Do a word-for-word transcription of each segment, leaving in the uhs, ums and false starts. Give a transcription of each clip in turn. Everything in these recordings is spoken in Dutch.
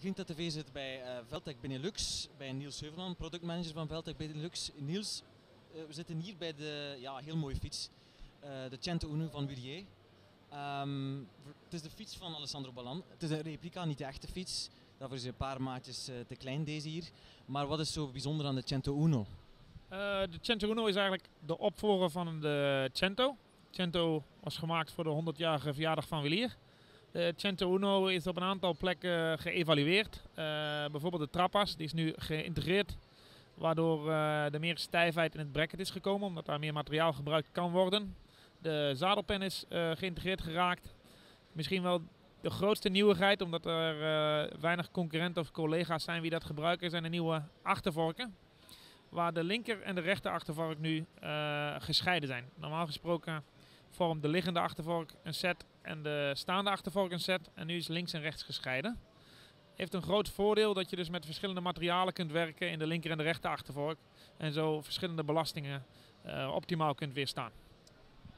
Grinta T V zit bij uh, Veltec Benelux, bij Niels Heuvelman, productmanager van Veltec Benelux. Niels, uh, we zitten hier bij de ja, heel mooie fiets, uh, de Cento Uno van Wilier. Um, het is de fiets van Alessandro Ballan. Het is een replica, niet de echte fiets. Daarvoor is een paar maatjes uh, te klein, deze hier. Maar wat is zo bijzonder aan de Cento Uno? Uh, de Cento Uno is eigenlijk de opvolger van de Cento. Cento was gemaakt voor de honderdjarige verjaardag van Wilier. De Cento Uno is op een aantal plekken geëvalueerd. Uh, bijvoorbeeld de trappas, die is nu geïntegreerd. Waardoor uh, er meer stijfheid in het bracket is gekomen, omdat daar meer materiaal gebruikt kan worden. De zadelpen is uh, geïntegreerd geraakt. Misschien wel de grootste nieuwigheid, omdat er uh, weinig concurrenten of collega's zijn die dat gebruiken, zijn de nieuwe achtervorken. Waar de linker en de rechter achtervork nu uh, gescheiden zijn. Normaal gesproken vormt de liggende achtervork een set en de staande achtervork een set. En nu is links en rechts gescheiden. Heeft een groot voordeel dat je dus met verschillende materialen kunt werken in de linker en de rechter achtervork. En zo verschillende belastingen uh, optimaal kunt weerstaan.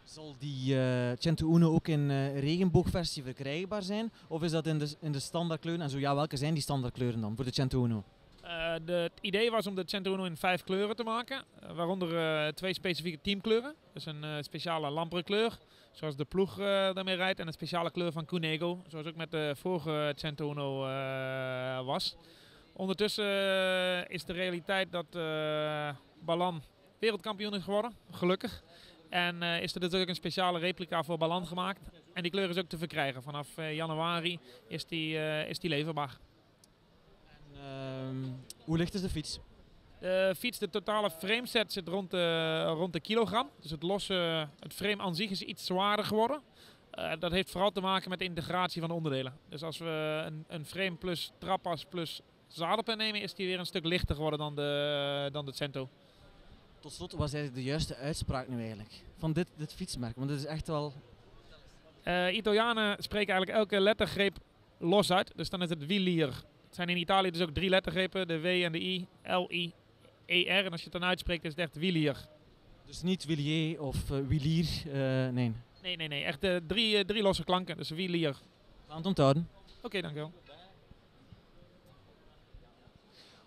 Zal die uh, Cento Uno ook in uh, regenboogversie verkrijgbaar zijn? Of is dat in de, in de standaardkleuren? En zo ja, welke zijn die standaardkleuren dan voor de Cento Uno? Uh, de, het idee was om de Cento Uno in vijf kleuren te maken, uh, waaronder uh, twee specifieke teamkleuren. Dus een uh, speciale lampere kleur, zoals de ploeg uh, daarmee rijdt, en een speciale kleur van Cunego, zoals ook met de vorige Cento Uno uh, was. Ondertussen uh, is de realiteit dat uh, Ballan wereldkampioen is geworden, gelukkig. En uh, is er natuurlijk een speciale replica voor Ballan gemaakt. En die kleur is ook te verkrijgen. Vanaf uh, januari is die, uh, is die leverbaar. Uh, hoe licht is de fiets? De fiets, de totale frameset zit rond de, rond de kilogram. Dus het losse, het frame aan zich is iets zwaarder geworden. Uh, dat heeft vooral te maken met de integratie van de onderdelen. Dus als we een, een frame plus trappas plus zadelpen nemen, is die weer een stuk lichter geworden dan de, dan de Cento. Tot slot, wat is eigenlijk de juiste uitspraak nu eigenlijk van dit, dit fietsmerk? Want het is echt wel... Uh, Italianen spreken eigenlijk elke lettergreep los uit. Dus dan is het Wilier. Het zijn in Italië dus ook drie lettergrepen, de W en de I, L, I, E, R. En als je het dan uitspreekt is het echt Wilier. Dus niet Wilier of uh, Wilier, uh, nee. Nee, nee, nee. Echt uh, drie, uh, drie losse klanken, dus Wilier. Aan het onthouden. Oké, okay, dankjewel.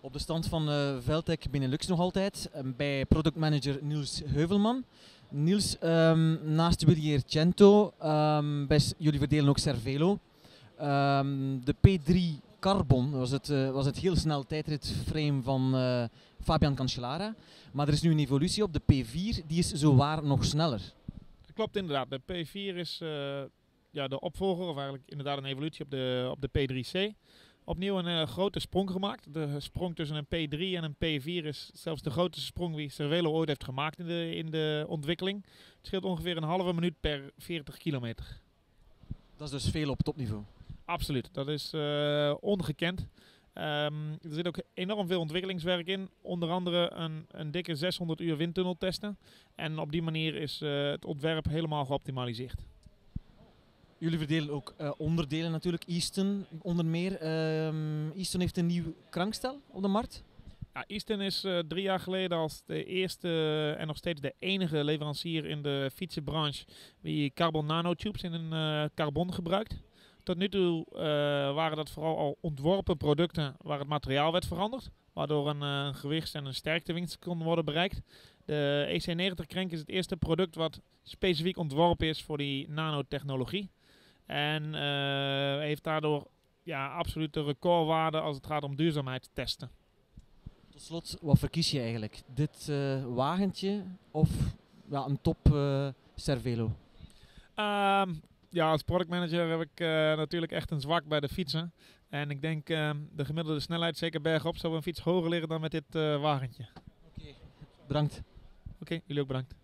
Op de stand van uh, Veltec Benelux nog altijd, uh, bij productmanager Niels Heuvelman. Niels, um, naast Wilier Cento, um, bij jullie verdelen ook Cervélo. Um, de P drie Carbon was het, uh, was het heel snel tijdritframe van uh, Fabian Cancellara. Maar er is nu een evolutie op, de P vier, die is zowaar nog sneller. Dat klopt inderdaad, de P vier is uh, ja, de opvolger, of eigenlijk inderdaad een evolutie op de, op de P drie C. Opnieuw een uh, grote sprong gemaakt. De sprong tussen een P drie en een P vier is zelfs de grootste sprong die Cervélo ooit heeft gemaakt in de, in de ontwikkeling. Het scheelt ongeveer een halve minuut per veertig kilometer. Dat is dus veel op topniveau. Absoluut, dat is uh, ongekend. Um, er zit ook enorm veel ontwikkelingswerk in. Onder andere een, een dikke zeshonderd uur windtunnel testen. En op die manier is uh, het ontwerp helemaal geoptimaliseerd. Jullie verdelen ook uh, onderdelen natuurlijk, Easton onder meer. Uh, Easton heeft een nieuw krankstel op de markt. Ja, Easton is uh, drie jaar geleden als de eerste uh, en nog steeds de enige leverancier in de fietsenbranche die carbon nanotubes in een uh, carbon gebruikt. Tot nu toe uh, waren dat vooral al ontworpen producten waar het materiaal werd veranderd, waardoor een uh, gewichts- en een sterktewinst kon worden bereikt. De E C negentig Krenk is het eerste product wat specifiek ontworpen is voor die nanotechnologie. En uh, heeft daardoor ja, absolute recordwaarde als het gaat om duurzaamheid testen. Tot slot, wat verkies je eigenlijk? Dit uh, wagentje of ja, een top uh, Cervélo? Um, ja, als productmanager heb ik uh, natuurlijk echt een zwak bij de fietsen. En ik denk uh, de gemiddelde snelheid, zeker bergop, zou een fiets hoger liggen dan met dit uh, wagentje. Oké, okay. Bedankt. Oké, okay, jullie ook bedankt.